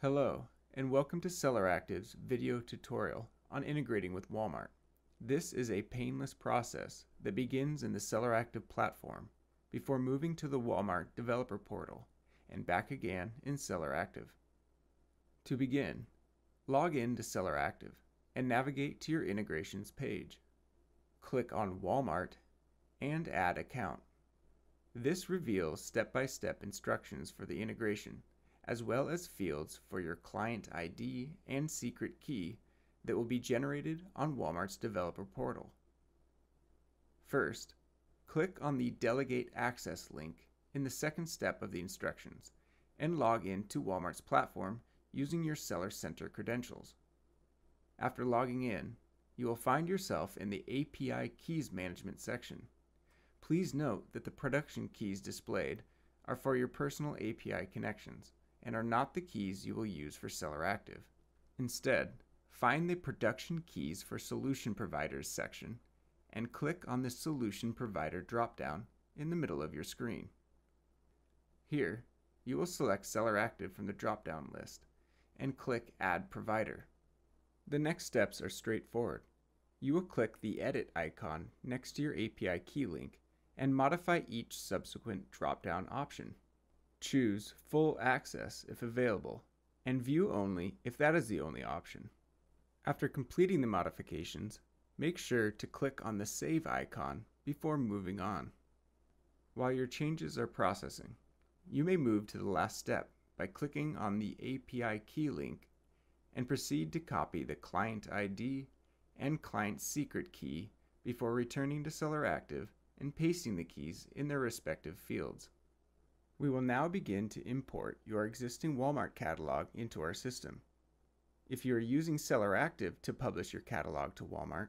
Hello, and welcome to SellerActive's video tutorial on integrating with Walmart. This is a painless process that begins in the SellerActive platform before moving to the Walmart Developer Portal and back again in SellerActive. To begin, log in to SellerActive and navigate to your integrations page. Click on Walmart and Add Account. This reveals step-by-step instructions for the integration, as well as fields for your client ID and secret key that will be generated on Walmart's Developer Portal. First, click on the Delegate Access link in the second step of the instructions and log in to Walmart's platform using your Seller Center credentials. After logging in, you will find yourself in the API Keys Management section. Please note that the production keys displayed are for your personal API connections and are not the keys you will use for SellerActive. Instead, find the Production Keys for Solution Providers section and click on the Solution Provider dropdown in the middle of your screen. Here, you will select SellerActive from the dropdown list and click Add Provider. The next steps are straightforward. You will click the Edit icon next to your API key link and modify each subsequent dropdown option. Choose Full Access if available, and View Only if that is the only option. After completing the modifications, make sure to click on the Save icon before moving on. While your changes are processing, you may move to the last step by clicking on the API key link and proceed to copy the Client ID and Client Secret key before returning to SellerActive and pasting the keys in their respective fields. We will now begin to import your existing Walmart catalog into our system. If you are using SellerActive to publish your catalog to Walmart,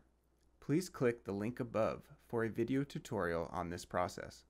please click the link above for a video tutorial on this process.